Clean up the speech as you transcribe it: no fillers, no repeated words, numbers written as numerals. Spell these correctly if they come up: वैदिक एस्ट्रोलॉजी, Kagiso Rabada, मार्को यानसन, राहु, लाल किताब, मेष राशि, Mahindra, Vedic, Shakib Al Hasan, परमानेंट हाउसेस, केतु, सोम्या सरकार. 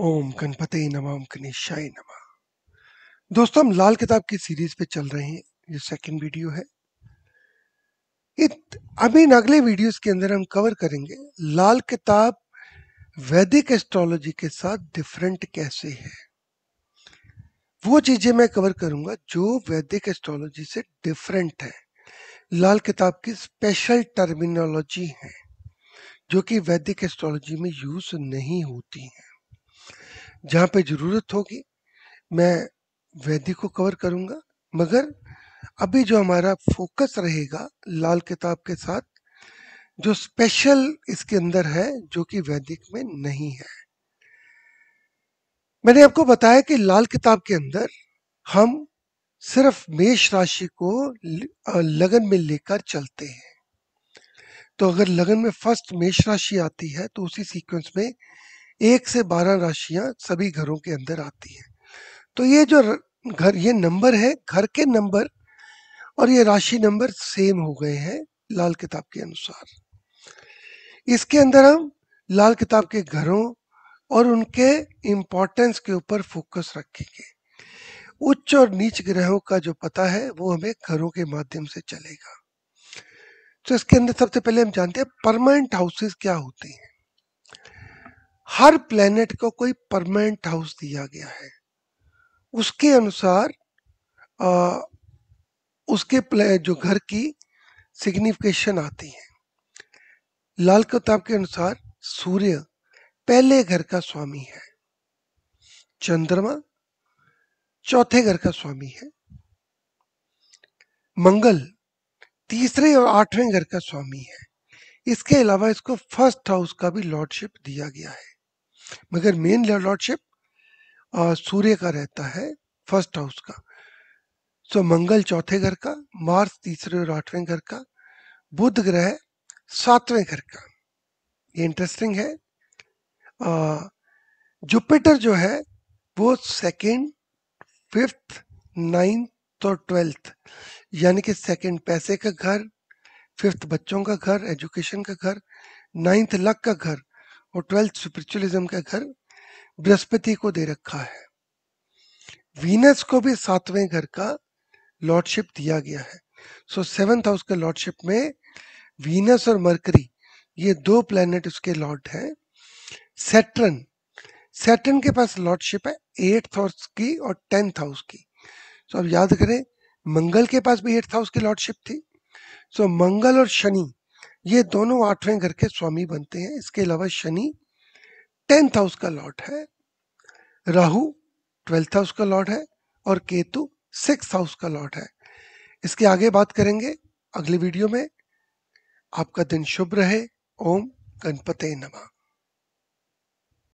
ओम गणपते नमः ओम गणेशाय नमः। दोस्तों, हम लाल किताब की सीरीज पे चल रहे हैं, ये सेकंड वीडियो है। अभी इन अगले वीडियोस के अंदर हम कवर करेंगे लाल किताब वैदिक एस्ट्रोलॉजी के साथ डिफरेंट कैसे है। वो चीजें मैं कवर करूंगा जो वैदिक एस्ट्रोलॉजी से डिफरेंट है, लाल किताब की स्पेशल टर्मिनोलॉजी है जो कि वैदिक एस्ट्रोलॉजी में यूज नहीं होती है। जहाँ पे जरूरत होगी मैं वैदिक को कवर करूंगा, मगर अभी जो हमारा फोकस रहेगा लाल किताब के साथ जो स्पेशल इसके अंदर है जो कि वैदिक में नहीं है। मैंने आपको बताया कि लाल किताब के अंदर हम सिर्फ मेष राशि को लगन में लेकर चलते हैं, तो अगर लगन में फर्स्ट मेष राशि आती है तो उसी सीक्वेंस में 1 से 12 राशियां सभी घरों के अंदर आती हैं। तो ये जो घर, ये नंबर है, घर के नंबर और ये राशि नंबर सेम हो गए हैं लाल किताब के अनुसार। इसके अंदर हम लाल किताब के घरों और उनके इम्पोर्टेंस के ऊपर फोकस रखेंगे। उच्च और नीच ग्रहों का जो पता है वो हमें घरों के माध्यम से चलेगा। तो इसके अंदर सबसे पहले हम जानते हैं परमानेंट हाउसेस क्या होते हैं। हर प्लेनेट को कोई परमानेंट हाउस दिया गया है, उसके अनुसार उसके जो घर की सिग्निफिकेशन आती है। लाल किताब के अनुसार सूर्य पहले घर का स्वामी है, चंद्रमा चौथे घर का स्वामी है, मंगल तीसरे और 8वें घर का स्वामी है। इसके अलावा इसको फर्स्ट हाउस का भी लॉर्डशिप दिया गया है, मगर मेन लॉर्डशिप सूर्य का रहता है फर्स्ट हाउस का। तो मंगल चौथे घर का, मार्स तीसरे और 8वें घर का, बुध ग्रह 7वें घर का। ये इंटरेस्टिंग है। जुपिटर जो है वो 2nd, 5th, 9th और 12th, यानी कि 2nd पैसे का घर, 5th बच्चों का घर, एजुकेशन का घर, 9th लक का घर और 12th स्पिरिचुअलिज्म का घर बृहस्पति को दे रखा है। वीनस को भी 7वें घर का लॉर्डशिप दिया गया है। सो 7th हाउस के लॉर्डशिप में वीनस और मरकरी, ये 2 प्लेनेट उसके लॉर्ड हैं। सैटर्न के पास लॉर्डशिप है 8th हाउस की और 10th हाउस की। सो अब याद करें, मंगल के पास भी 8th हाउस की लॉर्डशिप थी। सो मंगल और शनि ये दोनों 8वें घर के स्वामी बनते हैं। इसके अलावा शनि 10th हाउस का लॉर्ड है, राहु 12th हाउस का लॉर्ड है और केतु 6th हाउस का लॉर्ड है। इसके आगे बात करेंगे अगले वीडियो में। आपका दिन शुभ रहे। ओम गणपते नमः।